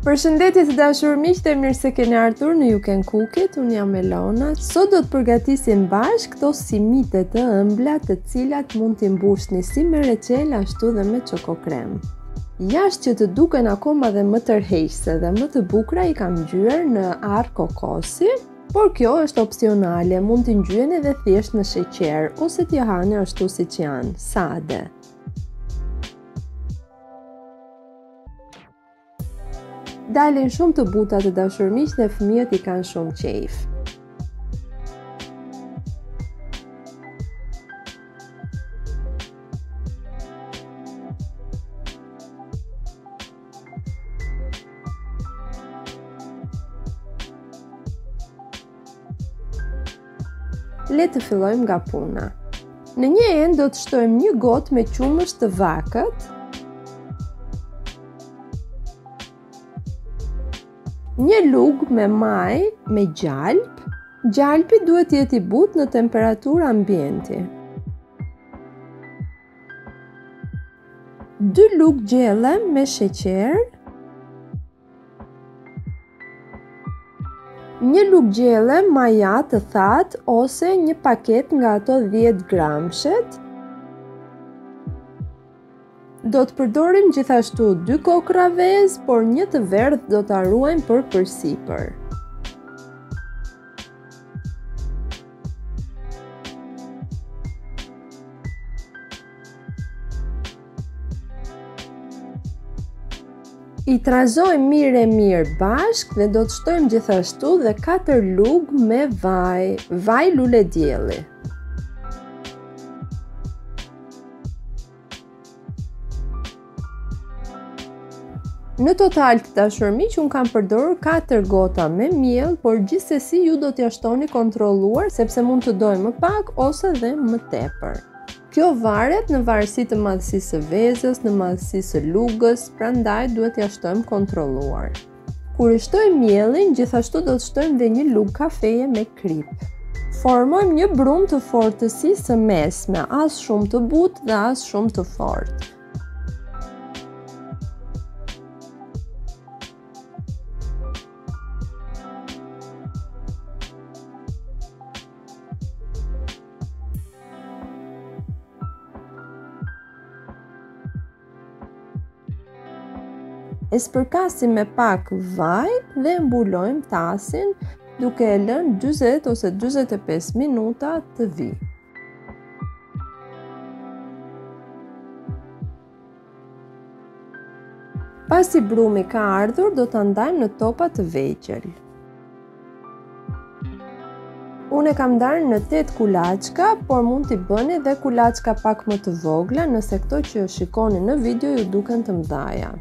Përshëndetje të dashur miq, të mirë se keni ardhur në You Can Cook It. Unë jam Elona. Sot do të përgatisim bashkë këto simite të ëmbla të cilat mund t'i mbushni si me reçel ashtu dhe me çokokrem. Jashtë që të duken akoma dhe më tërheqëse dhe më të bukura i kam ngjyrë në arë kokosi, por kjo është opsionale, mund t'i ngjyeni edhe thjesht në sheqer ose t'i hani ashtu siç janë, sade. Dalin shumë të buta të dashur miq dhe fëmijët i kanë shumë qejf. Le të fillojmë nga puna. Në një enë do të shtojmë një gotë me qumësht të vakët, një lugë me maj me gjalp. Gjalpi duhet jetë i but në temperaturë ambienti. 2 lugë gjelle me sheqer. 1 lugë gjelle maja të thatë ose një paket nga ato 10 gramshet. Do të përdorim gjithashtu 2 kokra vezë, por një të verdhë do ta ruajmë për përsipër. I trazojmë mirë e mirë bashkë dhe do të shtojmë gjithashtu dhe 4 lugë me vaj, vaj lule dielli. Në total të dashur miq, unë kam përdorur 4 gota me miell, por gjithsesi ju do t'ja shtoni kontrolluar sepse mund të dojë më pak ose dhe më tepër. Kjo varet në varësi të madhësisë së vezës, në madhësisë së lugës, prandaj duhet t'ja shtojmë kontrolluar. Kur i shtojmë miellin, gjithashtu do të shtojmë dhe një lugë kafeje me krip. Formojmë një brumë të fortësisë së mesme, as shumë të butë dhe as shumë të fortë. E spërkasim me pak vaj dhe mbulojmë tasin duke e lënë 20 ose 45 minuta të vi. Pasi brumi ka ardhur, do ta ndajmë në topa të vegjël. Unë e kam ndarë në 8 kulaçka, por mund t'i bëni dhe kulaçka pak më të vogla nëse këto që shikoni në video ju duken të mëdha.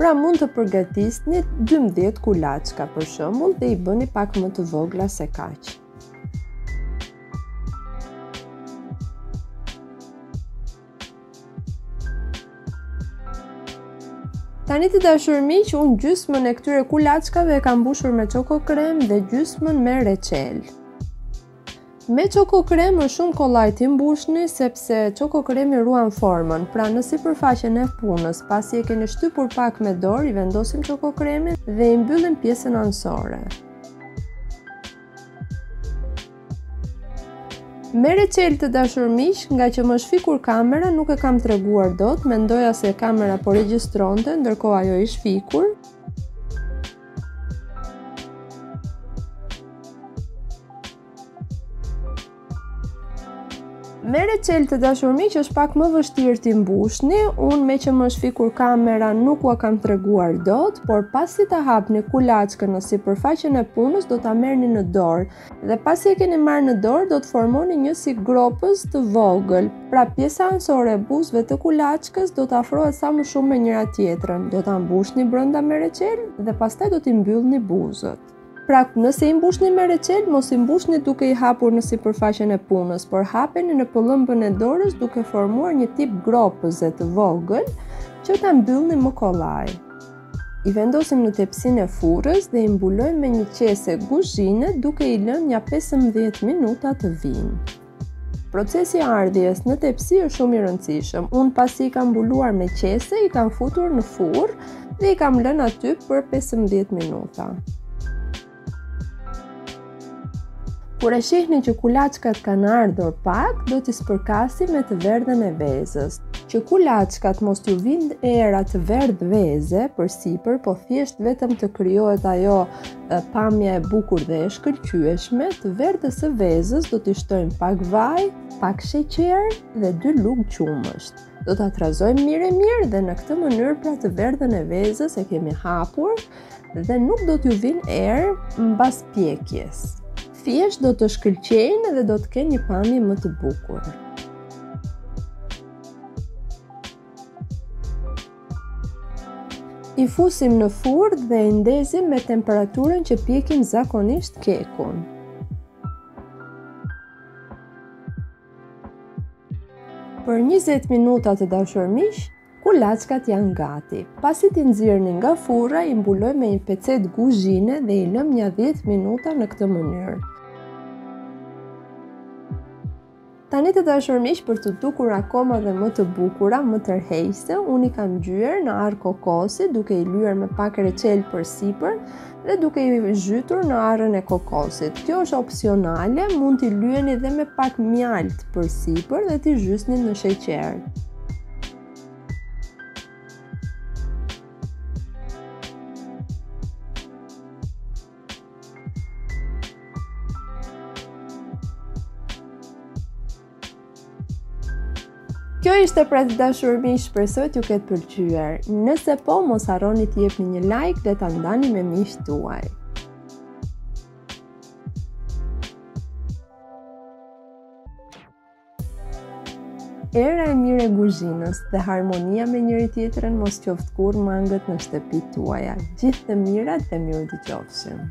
Pra mund të përgatisni 12 kulaçka për shembull dhe i bëni pak më të vogla se kaq. Tani të dashur miq, unë gjysmën e këtyre kulaçkave e kam mbushur me çokokrem dhe gjysmën me reçel. Me çokokrem është shumë kollaj t'i mbushni sepse çokokremi ruan formën, pra në sipërfaqen e punës, pasi e keni shtypur pak me dorë, i vendosim çokokremin dhe i mbyllim pjesën anësore. Me reçel të dashur miq, nga që më shfikur kamera, nuk e kam treguar dot, mendoja se kamera po regjistronte, ndërkohë ajo i shfikur. Me reçel të dashur miq është pak më vështirë t'i mbushni, unë me që më shfikur kamera nuk ua kam treguar dot, por pasi ta hapni kulaçkën në sipërfaqen e punës do ta merrni në dorë, dhe pasi e keni marrë në dorë do të formoni një si gropës të vogël, pra pjesa anësore e buzëve të kulaçkës do të afrohet sa më shumë me njëra tjetrën, do ta mbushni brenda me reçel dhe pastaj do t'i mbyllni buzët. Pra, nëse i mbushni me reçel, mos i mbushni duke i hapur në sipërfaqen e punës, por hapeni në pëllëmbën e dorës duke formuar një tip gropëze të vogël që ta mbyllni më kollaj. I vendosim në tepsinë e furrës dhe i mbulojmë me një qese kuzhine duke i lënë ja 15 minuta të vinë. Procesi i ardhjes në tepsi është shumë i rëndësishëm. Unë pasi i kam mbuluar me qese, i kam futur në furrë Dhe i kam lënë aty për 15 minuta. Kur e shihni që kulaçkat kanë ardhur pak, do t'i spërkasim me të verdhën e vezës. Që kulaçkat mos t'ju vijnë era të verdh veze përsipër, po thjesht vetëm të krijohet ajo pamje e bukur dhe e shkëlqyeshme. Të verdhës së vezës do t'i shtojmë pak vaj, pak sheqer dhe 2 lugë qumësht. Do ta trazojmë mirë dhe në këtë mënyrë pra të verdhën e vezës e kemi hapur dhe nuk do t'ju vinë erë mbas pjekjes. Thjesht do të shkëlqejnë dhe do të kenë një pamje më të bukur. I fusim në furrë dhe i ndezim me temperaturën që pjekim zakonisht kekun. Për 20 minuta të dashur miq, kulaçkat janë gati. Pasi t'i nxjerrni nga furra, i mbuloj me një pecet guzhine dhe i lëm nja 10 minuta në këtë mënyrë. Tani të dashur miq, për të dukur akoma dhe më të bukura, më tërheqëse, unë i kam ngjyer në arë kokosi, duke i lyer me pak reçel përsipër dhe duke i zhytur në arën e kokosit. Kjo është opsionale, mund t'i lyeni dhe me pak mjalt përsipër dhe t'i zhysni në sheqer. Kjo ishte pra të dashur miq, shpresoj t'ju ketë pëlqyer. Nëse po, mos harroni t'i jepni një like dhe ta ndani me miqtë tuaj. Era e mirë e kuzhinës dhe harmonia me njëri tjetrin mos qoftë kurrë mangët në shtëpitë tuaja. Gjithë të mirat dhe miru t'i qofshim.